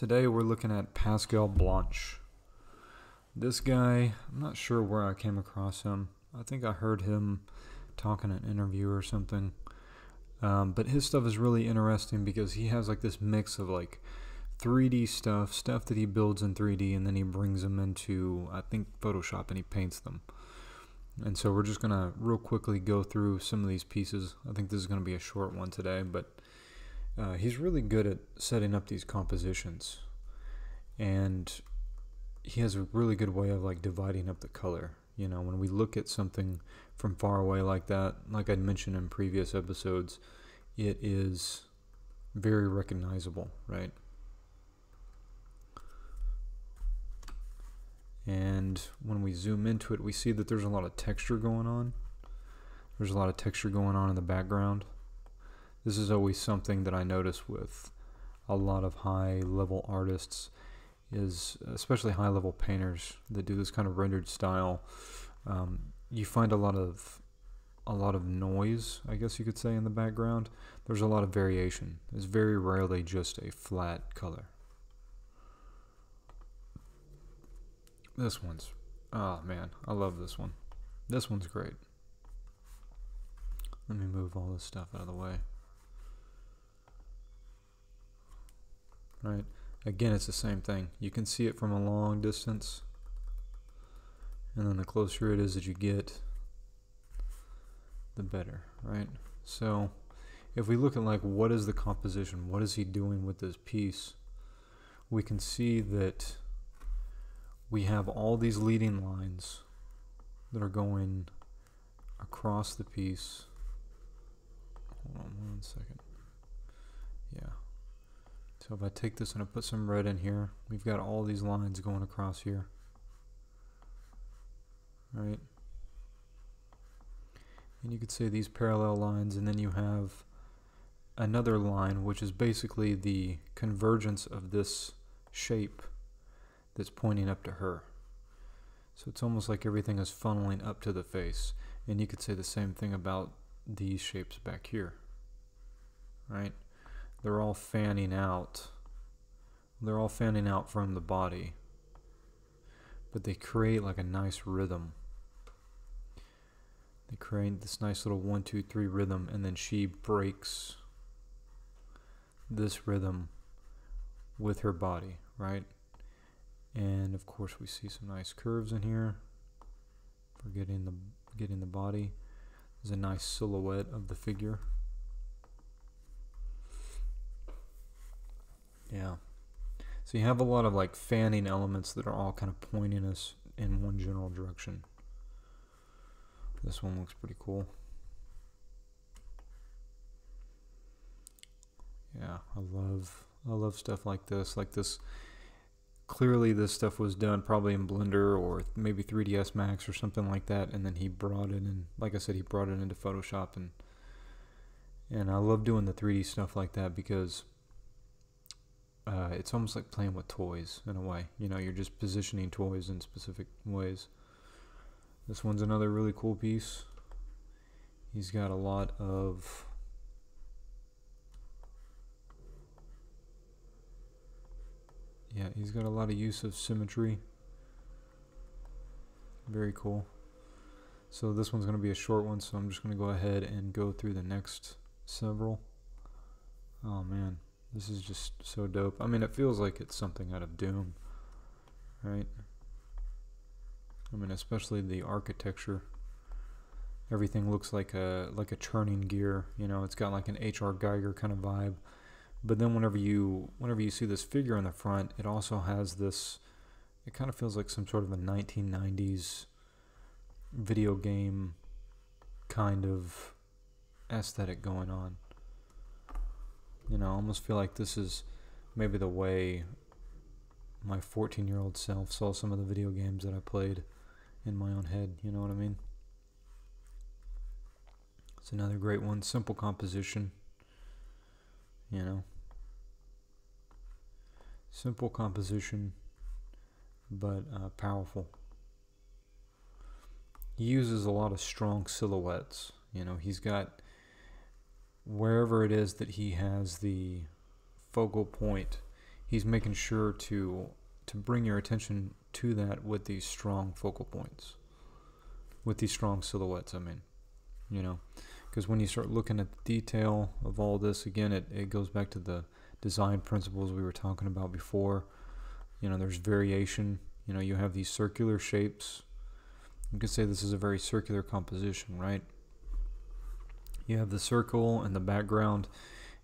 Today we're looking at Pascal Blanche. This guy, I'm not sure where I came across him. I think I heard him talking in an interview or something. But his stuff is really interesting because he has like this mix of like 3D stuff that he builds in 3D, and then he brings them into, I think, Photoshop, and he paints them. And so we're just gonna real quickly go through some of these pieces. I think this is gonna be a short one today, but he's really good at setting up these compositions, and he has a really good way of like dividing up the color. You know, when we look at something from far away like that, like I mentioned in previous episodes, it is very recognizable, right? And when we zoom into it, we see that there's a lot of texture going on. There's a lot of texture going on in the background. This is always something that I notice with a lot of high-level artists, is especially high-level painters that do this kind of rendered style. You find a lot of noise, I guess you could say, in the background. There's a lot of variation. It's very rarely just a flat color. This one's, oh man, I love this one. This one's great. Let me move all this stuff out of the way. Right, again, it's the same thing. You can see it from a long distance, and then the closer it is that you get, the better, right? So if we look at like what is the composition, what is he doing with this piece, we can see that we have all these leading lines that are going across the piece. Hold on one second. Yeah. So if I take this and I put some red in here, we've got all these lines going across here, right? And you could see these parallel lines, and then you have another line which is basically the convergence of this shape that's pointing up to her. So it's almost like everything is funneling up to the face. And you could say the same thing about these shapes back here, right? They're all fanning out. They're all fanning out from the body, but they create like a nice rhythm. They create this nice little 1, 2, 3 rhythm, and then she breaks this rhythm with her body, right? And of course we see some nice curves in here for getting the body. There's a nice silhouette of the figure. Yeah, so you have a lot of like fanning elements that are all kind of pointing us in one general direction. This one looks pretty cool. Yeah, I love stuff like this. Clearly this stuff was done probably in Blender or maybe 3ds Max or something like that, and then he brought it in, like I said, he brought it into Photoshop. And I love doing the 3D stuff like that because it's almost like playing with toys in a way. You know, you're just positioning toys in specific ways. This one's another really cool piece. He's got a lot of use of symmetry. Very cool. So this one's going to be a short one, so I'm just going to go ahead and go through the next several. Oh man. This is just so dope. I mean, it feels like it's something out of Doom, right? I mean, especially the architecture. Everything looks like a churning gear. You know, it's got like an H.R. Geiger kind of vibe. But then whenever you see this figure in the front, it also has this. It kind of feels like some sort of a 1990s video game kind of aesthetic going on. You know, I almost feel like this is maybe the way my 14-year-old self saw some of the video games that I played in my own head, you know what I mean? It's another great one, simple composition, you know. Simple composition, but powerful. He uses a lot of strong silhouettes, you know, he's got... Wherever it is that he has the focal point, he's making sure to bring your attention to that with these strong focal points, with these strong silhouettes, I mean, you know, because when you start looking at the detail of all this, again, it goes back to the design principles we were talking about before. You know, there's variation. You know, you have these circular shapes. You could say this is a very circular composition, right? You have the circle and the background,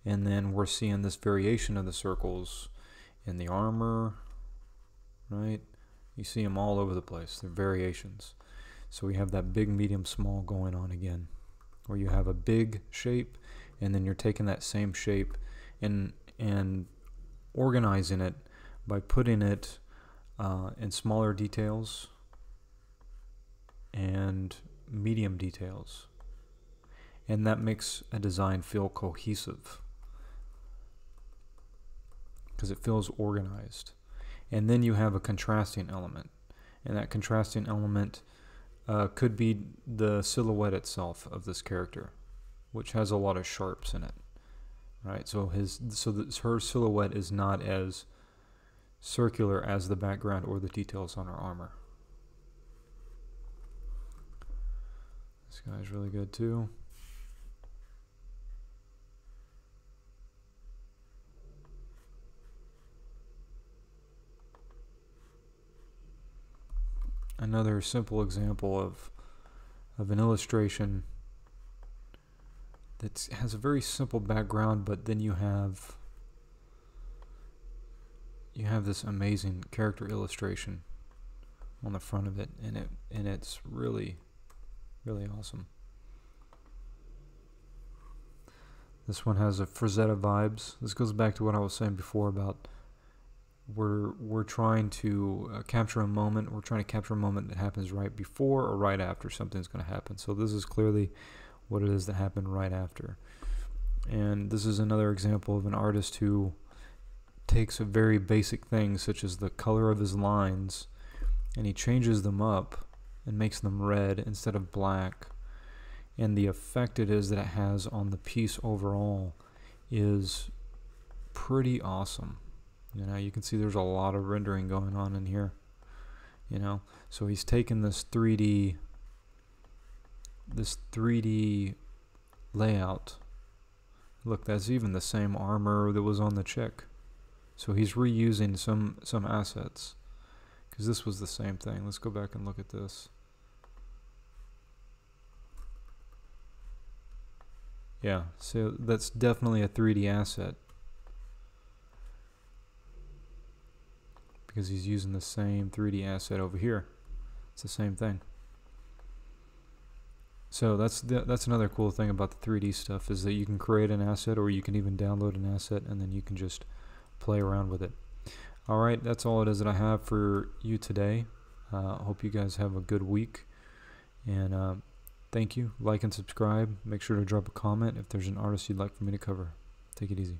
and then we're seeing this variation of the circles in the armor, right? You see them all over the place. They're variations. So we have that big, medium, small going on again, where you have a big shape, and then you're taking that same shape and organizing it by putting it in smaller details and medium details. And that makes a design feel cohesive because it feels organized. And then you have a contrasting element, and that contrasting element could be the silhouette itself of this character, which has a lot of sharps in it, right? So her silhouette is not as circular as the background or the details on her armor. This guy's really good too. Another simple example of an illustration that has a very simple background, but then you have this amazing character illustration on the front of it, and it's really, really awesome. This one has a Frazetta vibes. This goes back to what I was saying before about we're trying to capture a moment. We're trying to capture a moment that happens right before or right after something's going to happen. So this is clearly what it is that happened right after. And this is another example of an artist who takes a very basic thing, such as the color of his lines, and he changes them up and makes them red instead of black. And the effect it is that it has on the piece overall is pretty awesome. You know, you can see there's a lot of rendering going on in here, you know. So he's taken this 3D layout. Look, that's even the same armor that was on the chick. So he's reusing some assets, because this was the same thing. Let's go back and look at this. Yeah, so that's definitely a 3D asset, because he's using the same 3D asset over here. It's the same thing. So that's another cool thing about the 3D stuff, is that you can create an asset, or you can even download an asset, and then you can just play around with it. Alright, that's all it is that I have for you today. I hope you guys have a good week, and thank you. Like and subscribe. Make sure to drop a comment if there's an artist you'd like for me to cover. Take it easy.